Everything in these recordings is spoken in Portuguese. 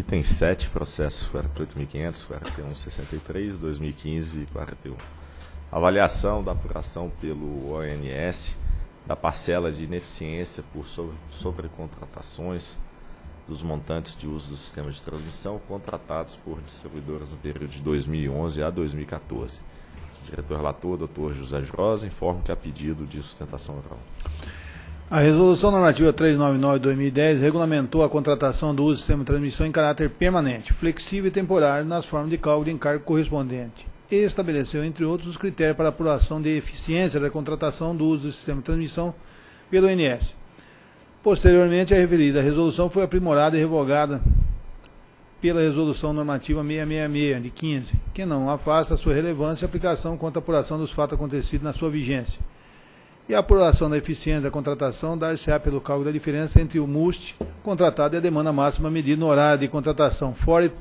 Item 7, processo 48.500, 41.63, 2015 e 41. Avaliação da apuração pelo ONS da parcela de ineficiência por sobrecontratações dos montantes de uso do sistema de transmissão contratados por distribuidoras no período de 2011 a 2014. Diretor-relator, doutor José Jurhosa, informa que há pedido de sustentação oral. A Resolução Normativa 399-2010 regulamentou a contratação do uso do sistema de transmissão em caráter permanente, flexível e temporário nas formas de cálculo de encargo correspondente e estabeleceu, entre outros, os critérios para apuração de eficiência da contratação do uso do sistema de transmissão pelo ONS. Posteriormente, a referida resolução foi aprimorada e revogada pela Resolução Normativa 666, de 15, que não afasta a sua relevância e aplicação quanto à apuração dos fatos acontecidos na sua vigência. E a apuração da eficiência da contratação dar-se-á pelo cálculo da diferença entre o MUST contratado e a demanda máxima medida no horário de contratação, fora de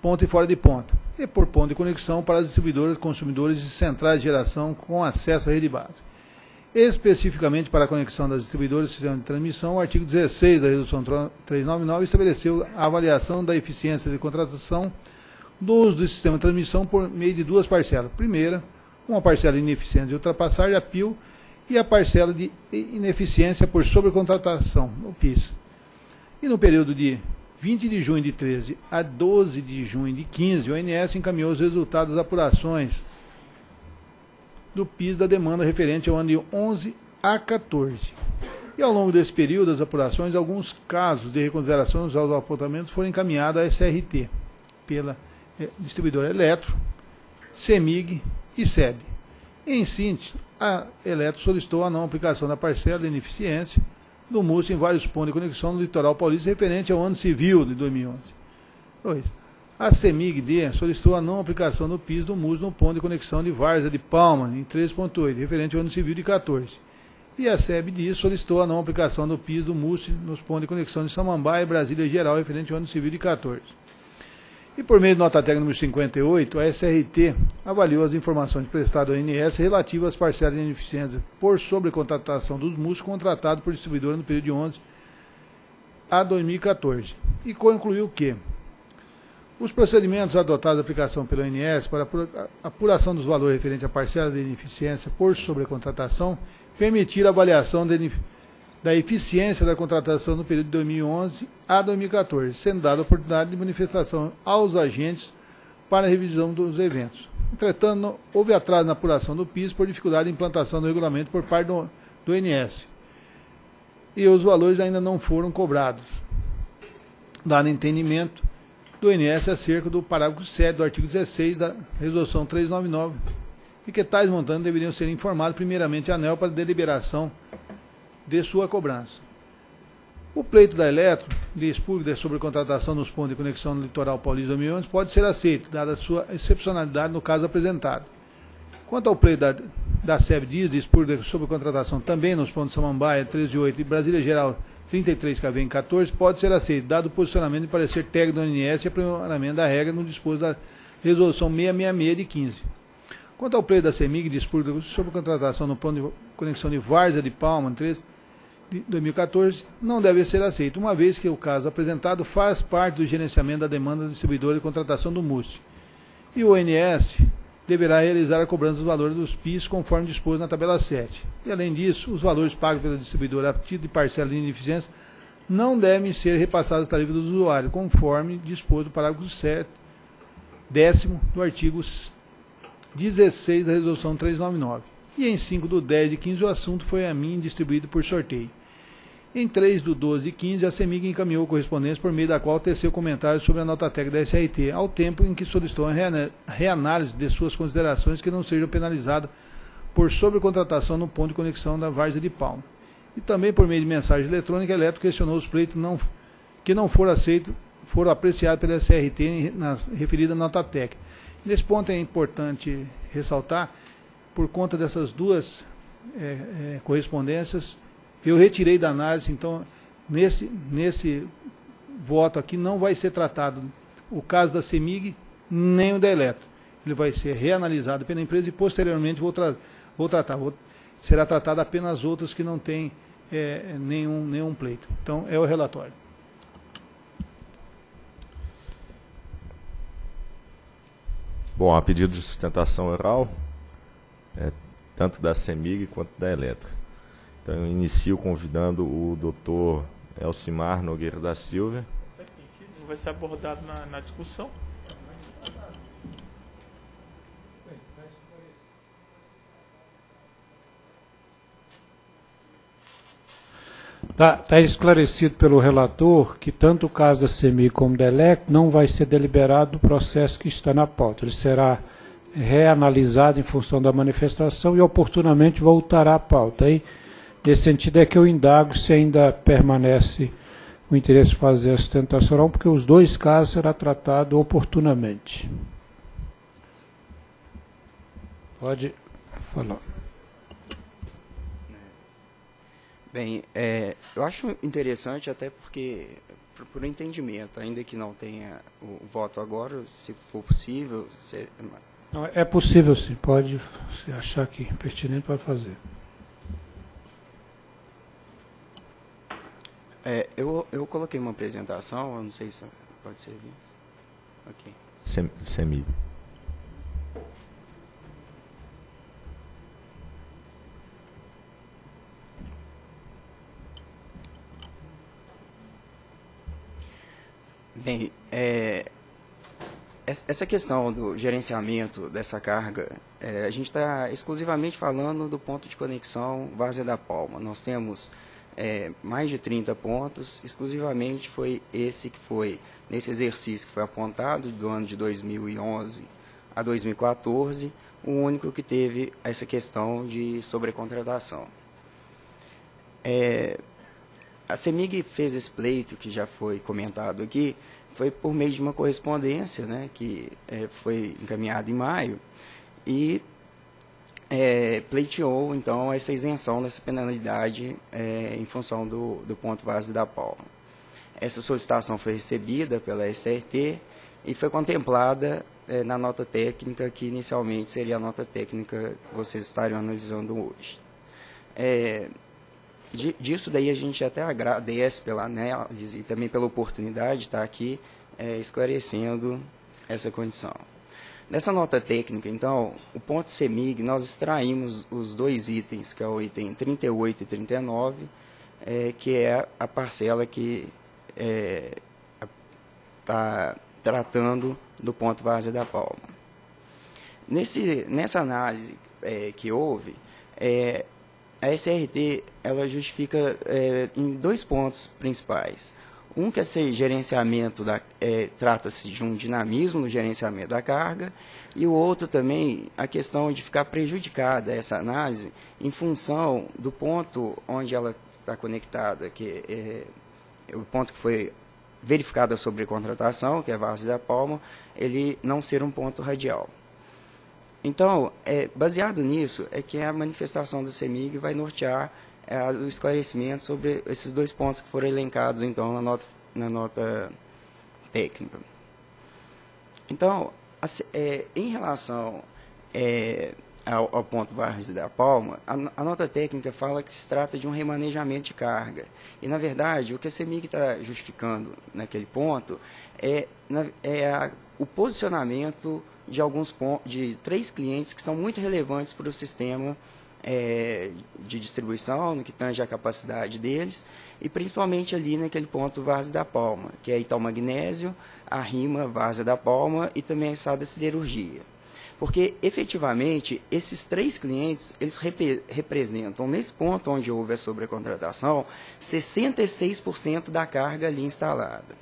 ponto e fora de ponta, e por ponto de conexão para as distribuidoras, consumidores e centrais de geração com acesso à rede básica. Especificamente para a conexão das distribuidoras do sistema de transmissão, o artigo 16 da Resolução 399 estabeleceu a avaliação da eficiência de contratação do uso do sistema de transmissão por meio de duas parcelas. Primeira, uma parcela de ineficiência de ultrapassagem, a PIL, e a parcela de ineficiência por sobrecontratação, o PIS. E no período de 20 de junho de 13 a 12 de junho de 15, o ONS encaminhou os resultados das apurações do PIS da demanda referente ao ano de 11 a 14. E ao longo desse período, as apurações, alguns casos de reconsideração aos apontamentos foram encaminhados à SRT, pela distribuidora Eletro, CEMIG e SEB. Em síntese, a Eletro solicitou a não aplicação da parcela de ineficiência do MUST em vários pontos de conexão no litoral paulista referente ao ano civil de 2011. 2. A CEMIG-D solicitou a não aplicação do PIS do MUS no ponto de conexão de Várzea de Palma, em 3.8, referente ao ano civil de 14. E a SE-BDI solicitou a não aplicação do PIS do MUS nos pontos de conexão de Samambaia e Brasília Geral, referente ao ano civil de 14. E por meio de nota técnica número 58, a SRT avaliou as informações prestadas ao INS relativas às parcelas de ineficiência por sobrecontratação dos MUS contratados por distribuidora no período de 11 a 2014. E concluiu que os procedimentos adotados à aplicação pelo ONS para a apuração dos valores referentes à parcela de ineficiência por sobrecontratação permitiram a avaliação da eficiência da contratação no período de 2011 a 2014, sendo dada a oportunidade de manifestação aos agentes para a revisão dos eventos. Entretanto, houve atraso na apuração do PIS por dificuldade de implantação do regulamento por parte do ONS e os valores ainda não foram cobrados, dado entendimento do ONS acerca do parágrafo 7 do artigo 16 da Resolução 399, e que tais montantes deveriam ser informados primeiramente à ANEEL para deliberação de sua cobrança. O pleito da Eletro, de expurgo da sobrecontratação nos pontos de conexão no litoral paulista 2011, pode ser aceito, dada a sua excepcionalidade no caso apresentado. Quanto ao pleito da SEB-DI, de expurgo da sobrecontratação também nos pontos de Samambaia, 13.8 e Brasília Geral, 33 KV em 14, pode ser aceito, dado o posicionamento de parecer técnico do ONS e aprimoramento da regra no disposto da Resolução 666 de 15. Quanto ao pleito da CEMIG, disputa sobre contratação no plano de conexão de Várzea de Palma, 3 de 2014, não deve ser aceito, uma vez que o caso apresentado faz parte do gerenciamento da demanda do distribuidor e contratação do MUST. E o ONS deverá realizar a cobrança dos valores dos PIS conforme disposto na tabela 7. E, além disso, os valores pagos pela distribuidora a título de parcela de ineficiência não devem ser repassados às tarifas do usuário, conforme disposto no parágrafo 7, décimo do artigo 16 da Resolução 399. E em 5 do 10 de 15, o assunto foi a mim distribuído por sorteio. Em 3 do 12 de 15, a CEMIG encaminhou correspondência por meio da qual teceu comentários sobre a nota técnica da SRT, ao tempo em que solicitou a reanálise de suas considerações que não sejam penalizadas por sobrecontratação no ponto de conexão da Várzea de Palma. E também por meio de mensagem eletrônica, a Eletro questionou os pleitos que não foram aceitos, foram apreciados pela SRT na referida nota técnica. Nesse ponto é importante ressaltar, por conta dessas duas correspondências, eu retirei da análise, então, nesse voto aqui não vai ser tratado o caso da CEMIG nem o da Eletro. Ele vai ser reanalisado pela empresa e, posteriormente, será tratado apenas outras que não têm nenhum pleito. Então, é o relatório. Bom, a pedido de sustentação oral, tanto da CEMIG quanto da Eletra. Então, eu inicio convidando o doutor Elcimar Nogueira da Silva. Não vai ser abordado na discussão. Está esclarecido pelo relator que tanto o caso da CEMIG como da ELEC não vai ser deliberado do processo que está na pauta. Ele será reanalisado em função da manifestação e oportunamente voltará à pauta. Aí, nesse sentido é que eu indago se ainda permanece o interesse de fazer a sustentação oral, porque os dois casos será tratado oportunamente. Pode falar. Bem, eu acho interessante até porque, por entendimento, ainda que não tenha o voto agora, se for possível... Não, é possível sim, pode, se achar que pertinente, pode fazer. Eu coloquei uma apresentação, eu não sei se pode ser visto. Ok. Semir. Bem, essa questão do gerenciamento dessa carga, a gente está exclusivamente falando do ponto de conexão Várzea da Palma. Nós temos mais de 30 pontos, exclusivamente foi esse que foi, nesse exercício que foi apontado, do ano de 2011 a 2014, o único que teve essa questão de sobrecontratação. A CEMIG fez esse pleito, que já foi comentado aqui, foi por meio de uma correspondência, né, que foi encaminhada em maio, e pleiteou, então, essa isenção dessa penalidade em função do ponto Várzea da Palma. Essa solicitação foi recebida pela SRT e foi contemplada na nota técnica, que inicialmente seria a nota técnica que vocês estariam analisando hoje. Disso daí a gente até agradece pela análise e também pela oportunidade de estar aqui esclarecendo essa condição. Nessa nota técnica, então, o ponto CEMIG, nós extraímos os dois itens, que é o item 38 e 39, que é a parcela que está tratando do ponto Várzea da Palma. Nessa análise que houve, a SRT, ela justifica em dois pontos principais. Um que esse gerenciamento, trata-se de um dinamismo no gerenciamento da carga, e o outro também, a questão de ficar prejudicada essa análise em função do ponto onde ela está conectada, que é o ponto que foi verificado sobre contratação, que é a Várzea da Palma, ele não ser um ponto radial. Então, baseado nisso, é que a manifestação do CEMIG vai nortear o esclarecimento sobre esses dois pontos que foram elencados, então, na nota técnica. Então, em relação ao ponto Várzea da Palma, a nota técnica fala que se trata de um remanejamento de carga. E, na verdade, o que a CEMIG está justificando naquele ponto é o posicionamento de três clientes que são muito relevantes para o sistema de distribuição, no que tange a capacidade deles, e principalmente ali naquele ponto Várzea da Palma, que é Itaú Magnésio, a Rima, Várzea da Palma e também a Sada Siderurgia. Porque, efetivamente, esses três clientes, eles representam, nesse ponto onde houve a sobrecontratação, 66% da carga ali instalada.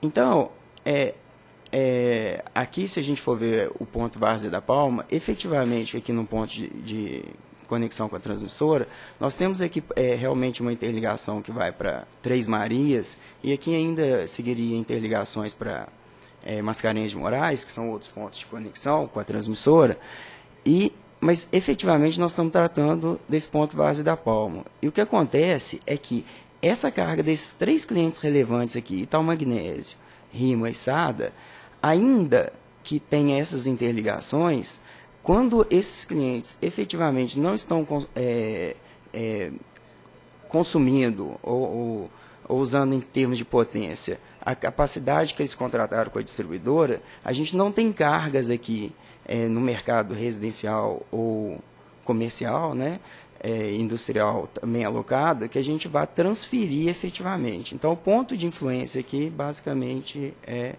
Então, aqui, se a gente for ver o ponto Várzea da Palma, efetivamente, aqui no ponto de conexão com a transmissora, nós temos aqui realmente uma interligação que vai para Três Marias, e aqui ainda seguiria interligações para Mascarenhas de Moraes, que são outros pontos de conexão com a transmissora, mas efetivamente nós estamos tratando desse ponto Várzea da Palma. E o que acontece é que essa carga desses três clientes relevantes aqui, Itaú Magnésio, Rima e Sada, ainda que tenha essas interligações, quando esses clientes efetivamente não estão consumindo ou usando em termos de potência a capacidade que eles contrataram com a distribuidora, a gente não tem cargas aqui no mercado residencial ou comercial, né, industrial também alocada, que a gente vá transferir efetivamente. Então, o ponto de influência aqui, basicamente, é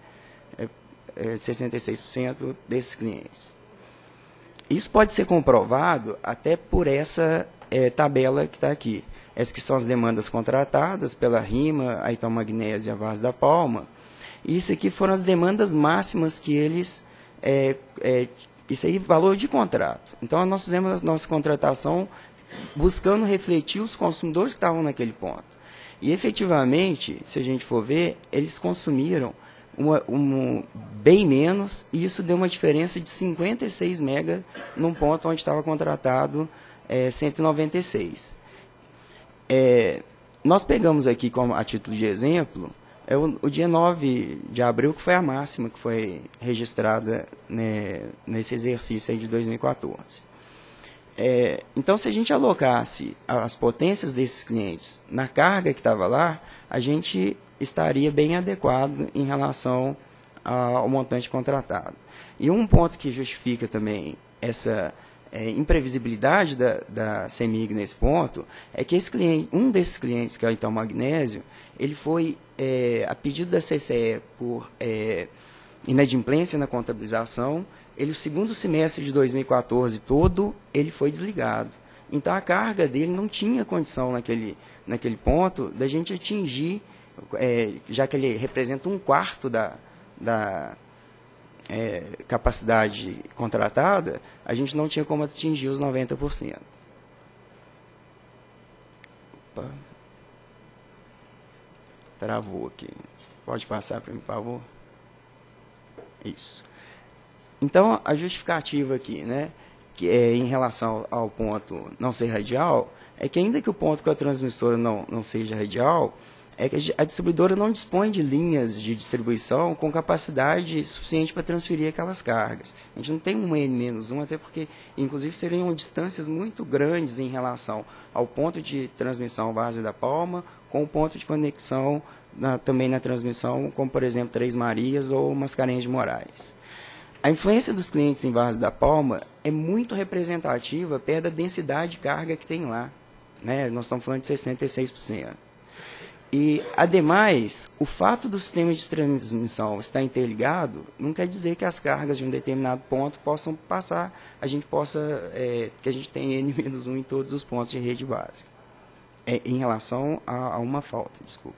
66% desses clientes. Isso pode ser comprovado até por essa tabela que está aqui. Essas que são as demandas contratadas pela Rima, a Itaú Magnésio e a Várzea da Palma. Isso aqui foram as demandas máximas que eles... isso aí, valor de contrato. Então, nós fizemos a nossa contratação buscando refletir os consumidores que estavam naquele ponto. E, efetivamente, se a gente for ver, eles consumiram bem menos, e isso deu uma diferença de 56 mega num ponto onde estava contratado 196. Nós pegamos aqui, como a título de exemplo, o dia 9 de abril, que foi a máxima que foi registrada, né, nesse exercício aí de 2014. Então, se a gente alocasse as potências desses clientes na carga que estava lá, a gente estaria bem adequado em relação ao montante contratado. E um ponto que justifica também essa imprevisibilidade da CEMIG nesse ponto é que esse cliente, um desses clientes, que é o Itaú Magnésio, ele foi, a pedido da CCE por inadimplência na contabilização, ele, o segundo semestre de 2014 todo, ele foi desligado. Então, a carga dele não tinha condição naquele ponto da gente atingir, já que ele representa um quarto da capacidade contratada, a gente não tinha como atingir os 90%. Opa. Travou aqui. Pode passar para mim, por favor? Isso. Então, a justificativa aqui, né, que é em relação ao ponto não ser radial, é que ainda que o ponto com a transmissora não seja radial, é que a distribuidora não dispõe de linhas de distribuição com capacidade suficiente para transferir aquelas cargas. A gente não tem um N-1, até porque, inclusive, seriam distâncias muito grandes em relação ao ponto de transmissão Várzea da Palma, com o ponto de conexão também na transmissão, como, por exemplo, Três Marias ou Mascarenhas de Moraes. A influência dos clientes em Várzea da Palma é muito representativa perto da densidade de carga que tem lá, né? Nós estamos falando de 66%. E, ademais, o fato do sistema de transmissão estar interligado não quer dizer que as cargas de um determinado ponto possam passar, que a gente tenha N-1 em todos os pontos de rede básica, em relação a uma falta, desculpa.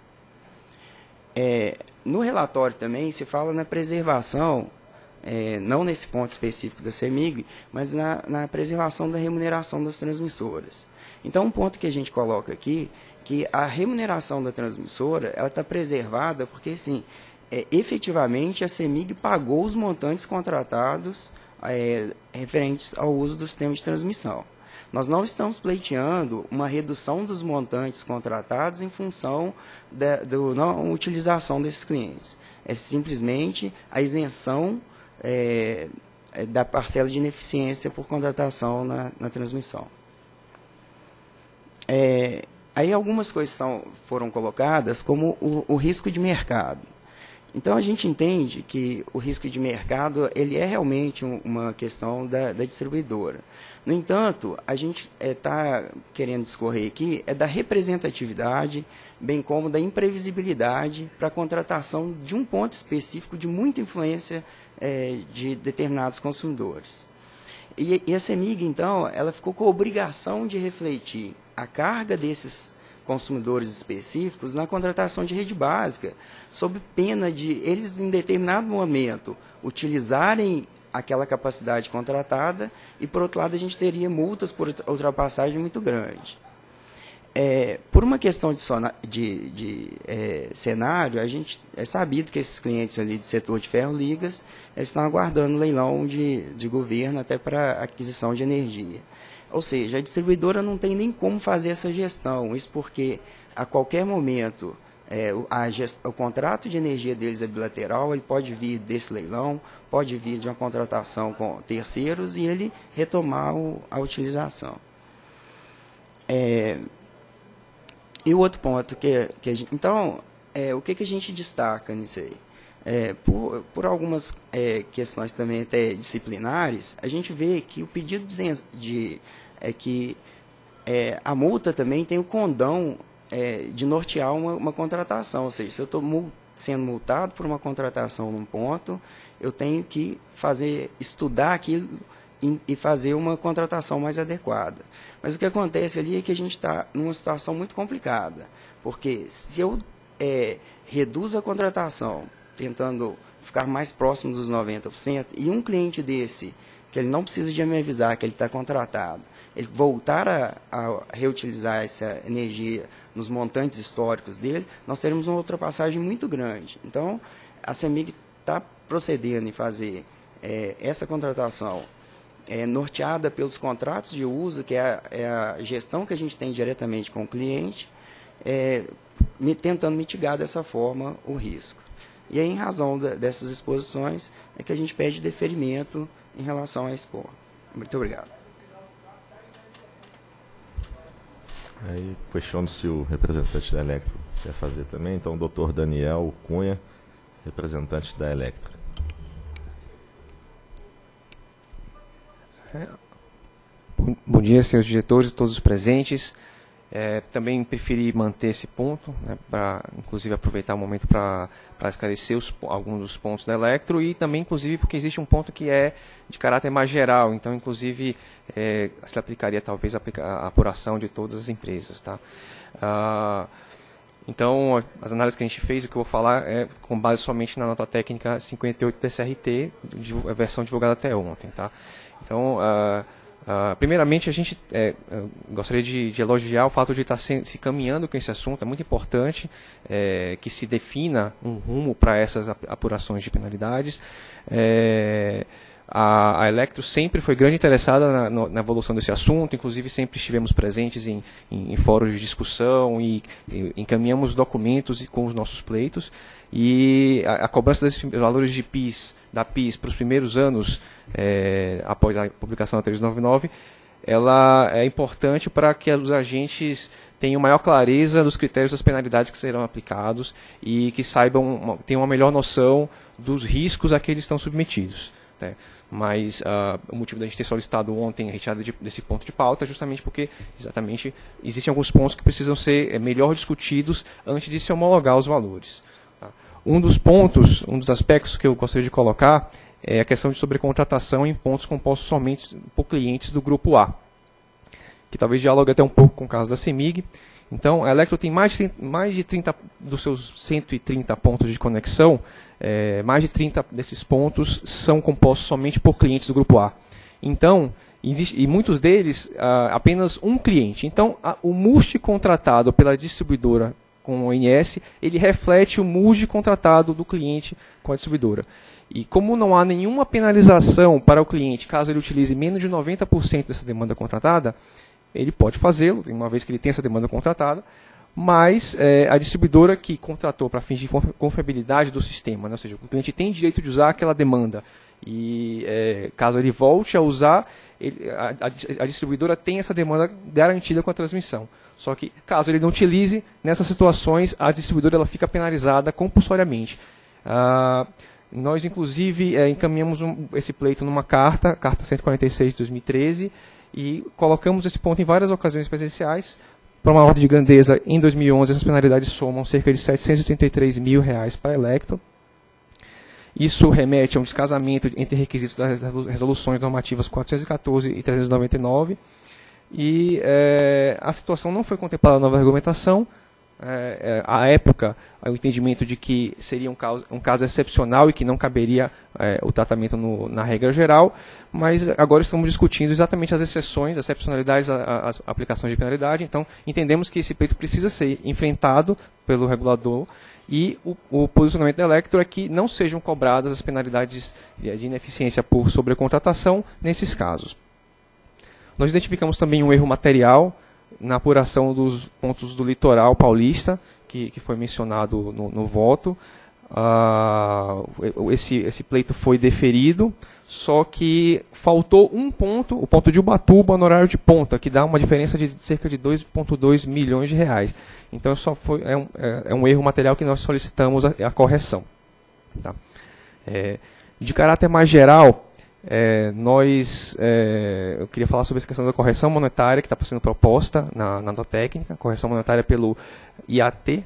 No relatório também se fala na preservação, não nesse ponto específico da CEMIG, mas na preservação da remuneração das transmissoras. Então, um ponto que a gente coloca aqui, que a remuneração da transmissora está preservada porque, assim, efetivamente, a CEMIG pagou os montantes contratados referentes ao uso do sistema de transmissão. Nós não estamos pleiteando uma redução dos montantes contratados em função da não utilização desses clientes. É simplesmente a isenção da parcela de ineficiência por contratação na transmissão. Aí algumas coisas foram colocadas, como o risco de mercado. Então, a gente entende que o risco de mercado ele é realmente uma questão da distribuidora. No entanto, a gente está querendo discorrer aqui da representatividade, bem como da imprevisibilidade para a contratação de um ponto específico de muita influência de determinados consumidores. E a CEMIG, então, ela ficou com a obrigação de refletir a carga desses consumidores específicos na contratação de rede básica, sob pena de eles, em determinado momento, utilizarem aquela capacidade contratada e, por outro lado, a gente teria multas por ultrapassagem muito grande. Por uma questão de cenário, a gente é sabido que esses clientes ali do setor de ferro-ligas estão aguardando leilão de governo até para aquisição de energia. Ou seja, a distribuidora não tem nem como fazer essa gestão, isso porque a qualquer momento o contrato de energia deles é bilateral, ele pode vir desse leilão, pode vir de uma contratação com terceiros e ele retomar a utilização. E o outro ponto que a gente, então, o que, que a gente destaca nisso aí? Por algumas questões também até disciplinares, a gente vê que o pedido de isenção, a multa também tem o condão de nortear uma contratação, ou seja, se eu estou sendo multado por uma contratação num ponto, eu tenho que estudar aquilo e fazer uma contratação mais adequada. Mas o que acontece ali é que a gente está numa situação muito complicada, porque se eu reduzo a contratação, tentando ficar mais próximo dos 90%, e um cliente desse, que ele não precisa de me avisar que ele está contratado, ele voltar a reutilizar essa energia nos montantes históricos dele, nós teremos uma ultrapassagem muito grande. Então, a CEMIG está procedendo em fazer essa contratação norteada pelos contratos de uso, que é a gestão que a gente tem diretamente com o cliente, tentando mitigar dessa forma o risco. E aí, em razão dessas exposições, é que a gente pede deferimento em relação a esse ponto. Muito obrigado. Aí, questiono se o representante da Electro quer fazer também. Então, o doutor Daniel Cunha, representante da Electro. Bom dia, senhores diretores, todos os presentes. Também preferi manter esse ponto, né, para, inclusive, aproveitar o momento para esclarecer alguns dos pontos da Electro e também, inclusive, porque existe um ponto que é de caráter mais geral, então, inclusive, se aplicaria, talvez, a apuração de todas as empresas. Tá? Então, as análises que a gente fez, o que eu vou falar é com base somente na nota técnica 58 da SRT, a versão divulgada até ontem. Tá? Então, primeiramente, a gente gostaria de elogiar o fato de estar se caminhando com esse assunto. É muito importante que se defina um rumo para essas apurações de penalidades. A Electro sempre foi grande interessada na evolução desse assunto, inclusive sempre estivemos presentes em fóruns de discussão e encaminhamos documentos com os nossos pleitos. E a cobrança desses valores de PIS, da PIS para os primeiros anos após a publicação da 399, ela é importante para que os agentes tenham maior clareza dos critérios das penalidades que serão aplicados e que tenham uma melhor noção dos riscos a que eles estão submetidos. Né? Mas o motivo da gente ter solicitado ontem a retirada desse ponto de pauta é justamente porque, exatamente, existem alguns pontos que precisam ser melhor discutidos antes de se homologar os valores. Tá? Um dos aspectos que eu gostaria de colocar é a questão de sobrecontratação em pontos compostos somente por clientes do grupo A, que talvez dialogue até um pouco com o caso da CEMIG. Então, a Electro tem mais de 30 dos seus 130 pontos de conexão, mais de 30 desses pontos são compostos somente por clientes do grupo A. Então, e muitos deles, apenas um cliente. Então, o MUST contratado pela distribuidora com o ONS, ele reflete o MUST contratado do cliente com a distribuidora. E como não há nenhuma penalização para o cliente, caso ele utilize menos de 90% dessa demanda contratada, ele pode fazê-lo, uma vez que ele tem essa demanda contratada, mas a distribuidora que contratou para fins de confiabilidade do sistema, né, ou seja, o cliente tem direito de usar aquela demanda e caso ele volte a usar, a distribuidora tem essa demanda garantida com a transmissão. Só que caso ele não utilize, nessas situações a distribuidora fica penalizada compulsoriamente. Nós, inclusive, encaminhamos esse pleito numa carta 146 de 2013, e colocamos esse ponto em várias ocasiões presenciais. Para uma ordem de grandeza, em 2011, essas penalidades somam cerca de R$ 733.000 para a Electro. Isso remete a um descasamento entre requisitos das resoluções normativas 414 e 399. E a situação não foi contemplada na nova regulamentação. À época, o entendimento de que seria um caso excepcional e que não caberia o tratamento na regra geral, mas agora estamos discutindo exatamente as exceções, as excepcionalidades, as aplicações de penalidade. Então, entendemos que esse pleito precisa ser enfrentado pelo regulador e o posicionamento da Electro é que não sejam cobradas as penalidades de ineficiência por sobrecontratação nesses casos. Nós identificamos também um erro material na apuração dos pontos do litoral paulista, que foi mencionado no voto. esse pleito foi deferido, só que faltou um ponto, o ponto de Ubatuba no horário de ponta, que dá uma diferença de cerca de 2,2 milhões de reais. Então só foi, é um erro material que nós solicitamos a correção. Tá? De caráter mais geral, eu queria falar sobre essa questão da correção monetária que está sendo proposta na nota técnica, correção monetária pelo IAT.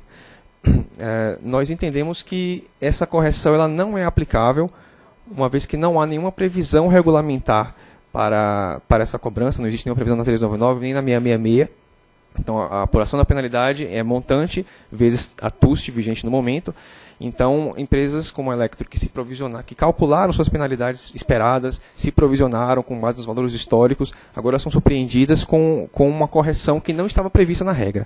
Nós entendemos que essa correção ela não é aplicável, uma vez que não há nenhuma previsão regulamentar para essa cobrança, não existe nenhuma previsão na 399 nem na 666. Então, a apuração da penalidade é montante vezes a TUST vigente no momento. Então, empresas como a Electro que se provisionar, que calcularam suas penalidades esperadas, se provisionaram com base nos valores históricos, agora são surpreendidas com uma correção que não estava prevista na regra.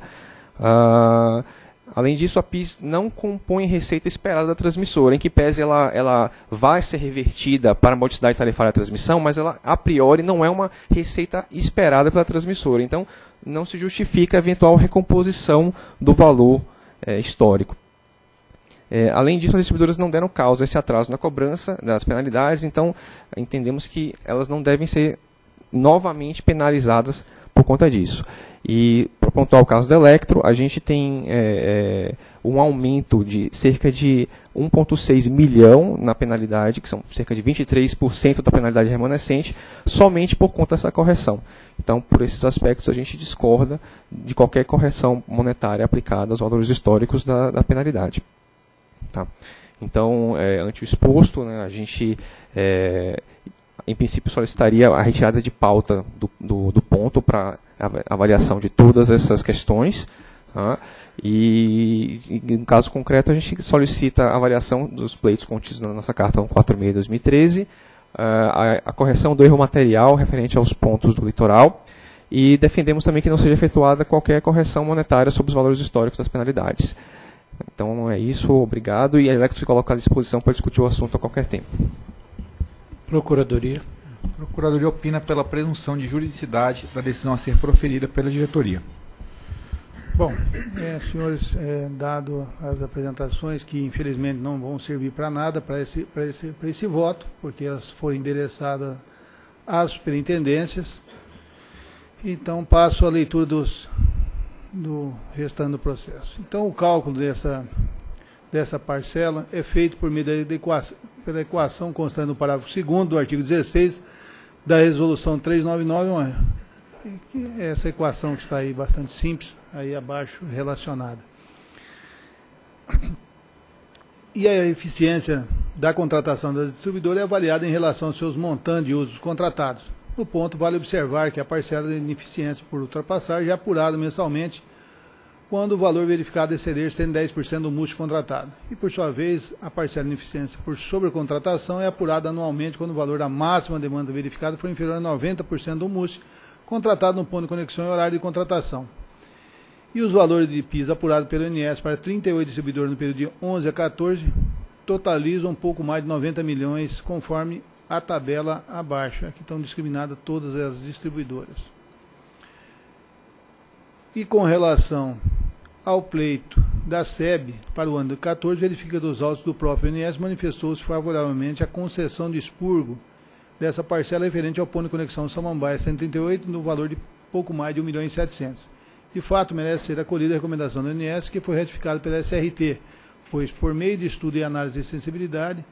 Além disso, a PIS não compõe receita esperada da transmissora, em que pese ela vai ser revertida para a modicidade tarifária da transmissão, mas ela, a priori, não é uma receita esperada pela transmissora. Então, não se justifica a eventual recomposição do valor histórico. Além disso, as distribuidoras não deram causa a esse atraso na cobrança das penalidades, então entendemos que elas não devem ser novamente penalizadas por conta disso. E, para pontuar o caso da Electro, a gente tem um aumento de cerca de 1,6 milhão na penalidade, que são cerca de 23% da penalidade remanescente, somente por conta dessa correção. Então, por esses aspectos, a gente discorda de qualquer correção monetária aplicada aos valores históricos da penalidade. Tá? Então, ante o exposto, né, a gente... em princípio, solicitaria a retirada de pauta do ponto para avaliação de todas essas questões. Tá? E, no caso concreto, a gente solicita a avaliação dos pleitos contidos na nossa carta 146/2013, a correção do erro material referente aos pontos do litoral, e defendemos também que não seja efetuada qualquer correção monetária sobre os valores históricos das penalidades. Então, é isso. Obrigado. E a Electro se coloca à disposição para discutir o assunto a qualquer tempo. Procuradoria. A Procuradoria opina pela presunção de juridicidade da decisão a ser proferida pela diretoria. Bom, senhores, dado as apresentações, que infelizmente não vão servir para nada, para esse voto, porque elas foram endereçadas às superintendências, então passo a leitura do restante do processo. Então, o cálculo dessa parcela é feito por meio da adequação constante no parágrafo 2º do artigo 16 da Resolução 399, essa equação que está aí bastante simples, aí abaixo relacionada. E a eficiência da contratação da distribuidora é avaliada em relação aos seus montantes de usos contratados. No ponto, vale observar que a parcela de ineficiência por ultrapassagem é apurada mensalmente quando o valor verificado exceder 110% do MUST contratado. E, por sua vez, a parcela de ineficiência por sobrecontratação é apurada anualmente quando o valor da máxima demanda verificada for inferior a 90% do MUST contratado no ponto de conexão e horário de contratação. E os valores de PIS apurados pelo ONS para 38 distribuidores no período de 11 a 14 totalizam um pouco mais de 90 milhões, conforme a tabela abaixo. Aqui estão discriminadas todas as distribuidoras. E com relação ao pleito da SEB para o ano de 14, verifica dos autos do próprio ONS, manifestou-se favoravelmente a concessão de expurgo dessa parcela referente ao ponto de conexão Samambaia 138, no valor de pouco mais de 1 milhão e 700. De fato, merece ser acolhida a recomendação do ONS, que foi ratificada pela SRT, pois, por meio de estudo e análise de sensibilidade,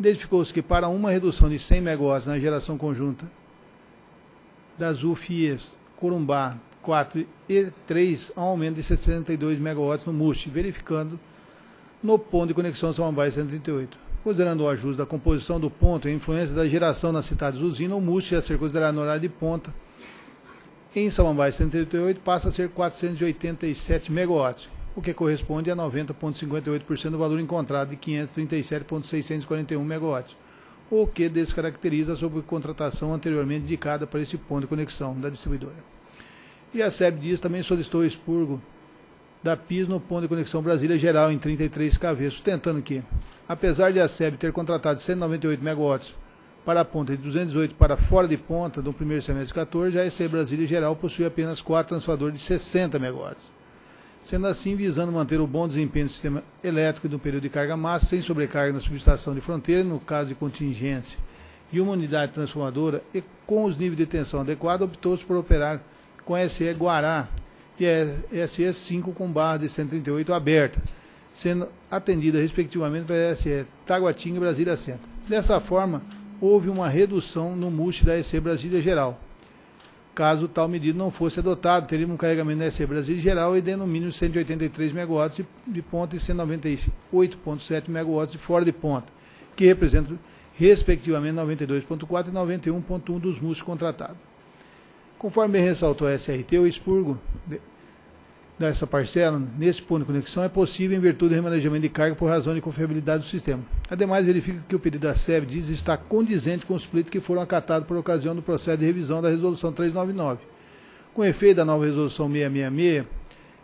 identificou-se que para uma redução de 100 megawatts na geração conjunta das UFIES Corumbá 4 e 3, a um aumento de 62 megawatts no MUST, verificando no ponto de conexão Samambaia 138. Considerando o ajuste da composição do ponto e a influência da geração nas citadas usinas, o MUST a ser considerado no horário de ponta em Samambaia 138 passa a ser 487 megawatts, o que corresponde a 90,58% do valor encontrado de 537,641 megawatts, o que descaracteriza a subcontratação anteriormente indicada para esse ponto de conexão da distribuidora. E a SEB-DI também solicitou o expurgo da PIS no ponto de conexão Brasília Geral em 33 kV, sustentando que, apesar de a SEB ter contratado 198 megawatts para a ponta e 218 para fora de ponta do primeiro semestre de 14, a SE Brasília Geral possui apenas 4 transformadores de 60 megawatts, sendo assim visando manter o bom desempenho do sistema elétrico do período de carga máxima, sem sobrecarga na subestação de fronteira, no caso de contingência, e uma unidade transformadora, e com os níveis de tensão adequados, optou-se por operar com a SE Guará e a SE 5 com barra de 138 aberta, sendo atendida respectivamente pela SE Taguatinga e Brasília Centro. Dessa forma, houve uma redução no MUST da SE Brasília Geral. Caso tal medida não fosse adotada, teríamos um carregamento da SE Brasília Geral e de no mínimo 183 MW de ponta e 198,7 MW de fora de ponta, que representam respectivamente 92,4 e 91,1 dos MUST contratados. Conforme ressaltou a SRT, o expurgo dessa parcela, nesse ponto de conexão, é possível em virtude do remanejamento de carga por razão de confiabilidade do sistema. Ademais, verifica que o pedido da SEB-DI está condizente com os pleitos que foram acatados por ocasião do processo de revisão da Resolução 399. Com efeito da nova Resolução 666,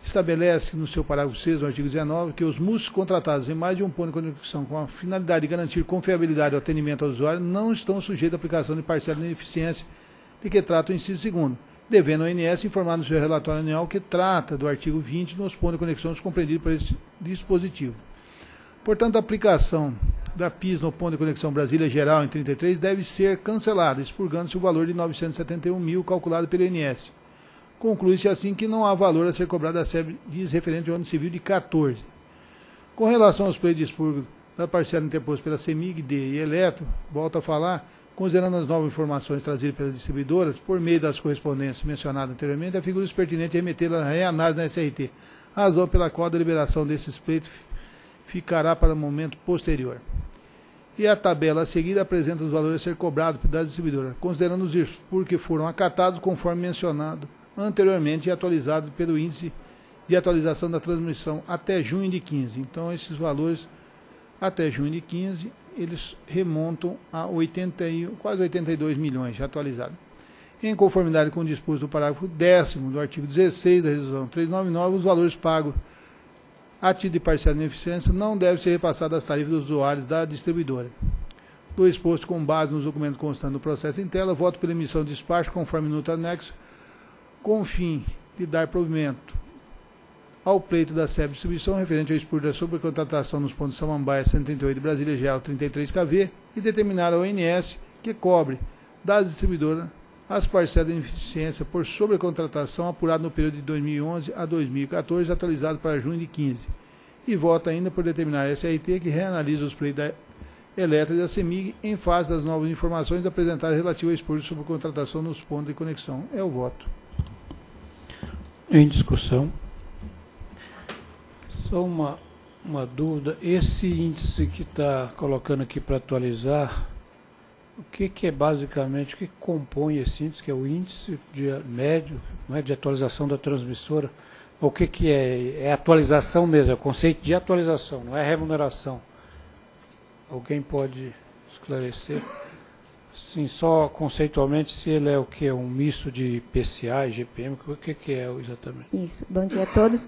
estabelece no seu parágrafo 6 do artigo 19 que os MUST contratados em mais de um ponto de conexão com a finalidade de garantir confiabilidade e atendimento ao usuário não estão sujeitos à aplicação de parcela de ineficiência de que trata o inciso 2º, devendo a ONS informar no seu relatório anual que trata do artigo 20 nos pontos de conexão compreendidos por esse dispositivo. Portanto, a aplicação da PIS no ponto de conexão Brasília Geral em 33 deve ser cancelada, expurgando-se o valor de R$ 971 mil calculado pela ONS. Conclui-se assim que não há valor a ser cobrado da SEB-DI referente ao ano civil de 14. Com relação aos pleitos de expurgo da parcela interposta pela CEMIG-D e Eletro, volto a falar, considerando as novas informações trazidas pelas distribuidoras, por meio das correspondências mencionadas anteriormente, é figura pertinente remetê-la à reanálise na SRT, razão pela qual a deliberação desses pleitos ficará para um momento posterior. E a tabela a seguir apresenta os valores a ser cobrados das distribuidoras, considerando os expurgos que foram acatados conforme mencionado anteriormente e atualizado pelo índice de atualização da transmissão até junho de 15. Então, esses valores até junho de 15... eles remontam a 81, quase 82 milhões já atualizados. Em conformidade com o disposto do parágrafo 10º do artigo 16 da Resolução 399, os valores pagos a título de parcela de ineficiência não devem ser repassados às tarifas dos usuários da distribuidora. Do exposto com base nos documentos constantes do processo em tela, voto pela emissão de despacho conforme minuta anexo, com o fim de dar provimento ao pleito da SEB Distribuição referente ao expurgo da sobrecontratação nos pontos Samambaia 138 e Brasília Geral 33KV e determinar a ONS que cobre das distribuidoras as parcelas de ineficiência por sobrecontratação apurado no período de 2011 a 2014, atualizado para junho de 15. E vota ainda por determinar a SRT que reanalisa os pleitos da Eletro e da CEMIG em face das novas informações apresentadas relativo ao expurgo de sobrecontratação nos pontos de conexão. É o voto. Em discussão. Só uma dúvida, esse índice que está colocando aqui para atualizar, o que, que é basicamente, o que compõe esse índice, que é o índice de médio, não é, de atualização da transmissora, o que, que é? É atualização mesmo, é o conceito de atualização, não é remuneração. Alguém pode esclarecer? Sim, só conceitualmente, se ele é o que? Um misto de PCA e IGPM, o que, que é exatamente? Isso, bom dia a todos.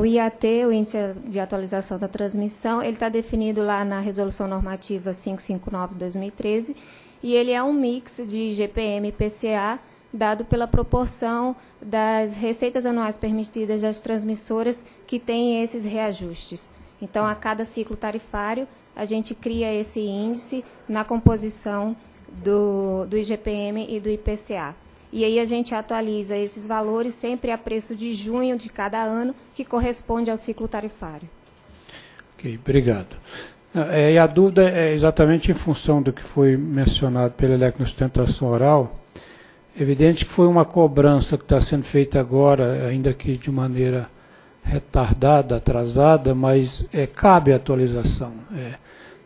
O IAT, o Índice de Atualização da Transmissão, ele está definido lá na Resolução Normativa 559-2013 e ele é um mix de IGPM e PCA dado pela proporção das receitas anuais permitidas das transmissoras que têm esses reajustes. Então, a cada ciclo tarifário, a gente cria esse índice na composição do IGPM e do IPCA. E aí a gente atualiza esses valores sempre a preço de junho de cada ano, que corresponde ao ciclo tarifário. Ok, obrigado. E a dúvida é exatamente em função do que foi mencionado pela Eleco na sustentação oral. Evidente que foi uma cobrança que está sendo feita agora, ainda que de maneira retardada, atrasada, mas cabe a atualização.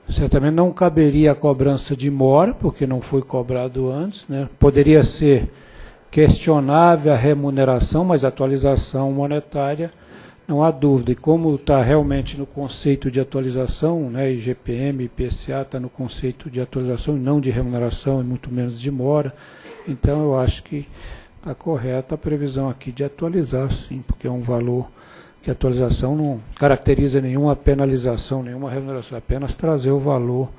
Certamente não caberia a cobrança de mora, porque não foi cobrado antes, né? Poderia ser questionável a remuneração, mas a atualização monetária não há dúvida. E como está realmente no conceito de atualização, né, IGPM, IPCA está no conceito de atualização e não de remuneração, e muito menos de mora, então eu acho que está correta a previsão aqui de atualizar, sim, porque é um valor que a atualização não caracteriza nenhuma penalização, nenhuma remuneração, apenas trazer o valor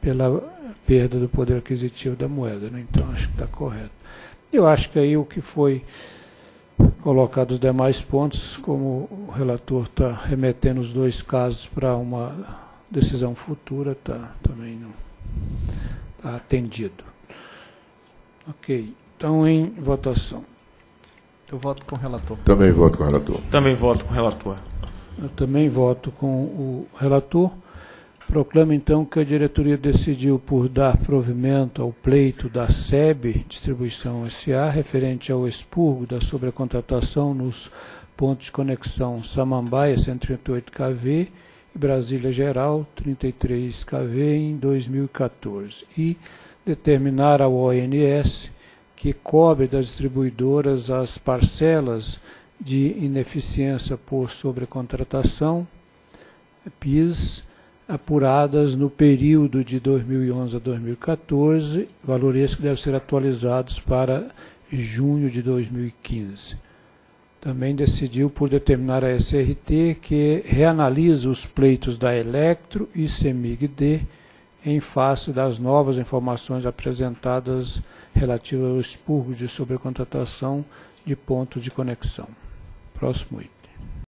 pela perda do poder aquisitivo da moeda, né? Então, acho que está correto. Eu acho que aí o que foi Colocados os demais pontos, como o relator está remetendo os dois casos para uma decisão futura, está também tá atendido. Ok. Então, em votação. Eu voto com o relator. Também voto com o relator. Também voto com o relator. Eu também voto com o relator. Proclamo, então, que a diretoria decidiu por dar provimento ao pleito da SEB Distribuição S.A. referente ao expurgo da sobrecontratação nos pontos de conexão Samambaia, 138 kV, e Brasília Geral, 33 kV, em 2014. E determinar ao ONS que cobre das distribuidoras as parcelas de ineficiência por sobrecontratação, PIS, apuradas no período de 2011 a 2014, valores que devem ser atualizados para junho de 2015. Também decidiu por determinar a SRT que reanalisa os pleitos da Eletro e CEMIG-D em face das novas informações apresentadas relativas ao expurgo de sobrecontratação de ponto de conexão. Próximo item.